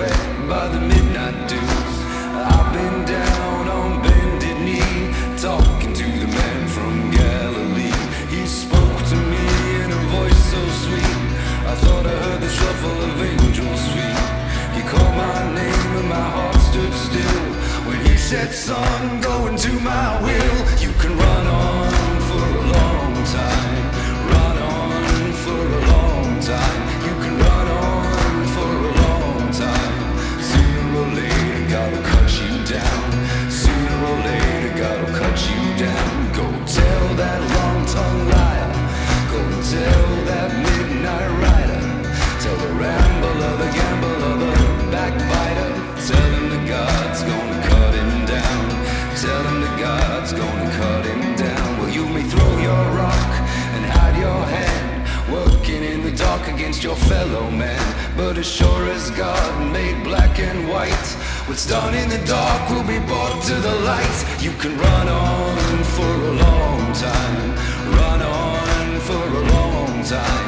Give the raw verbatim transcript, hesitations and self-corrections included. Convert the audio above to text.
wet by the midnight dew. I've been down on bended knee, talking to the man from Galilee. He spoke to me in a voice so sweet, I thought I heard the shuffle of angels' feet. He called my name and my heart stood still when he said, "Son, go and do my will. You can run on for a long time, run on for a long time. You can run on for a long time. Sooner or later, God'll cut you down. Sooner or later, God'll cut you down. Go tell that long-tongued liar, go tell that midnight rider, tell the rambler, the gambler, the backbiter. Tell him that God's gonna cut him down. Tell him that God's gonna cut him down. Well, you may throw your rock and hide your hand, working in the dark against your fellow man, but as sure as God made black and white, what's done in the dark will be brought to the light. You can run on for a long time, run on for a long time.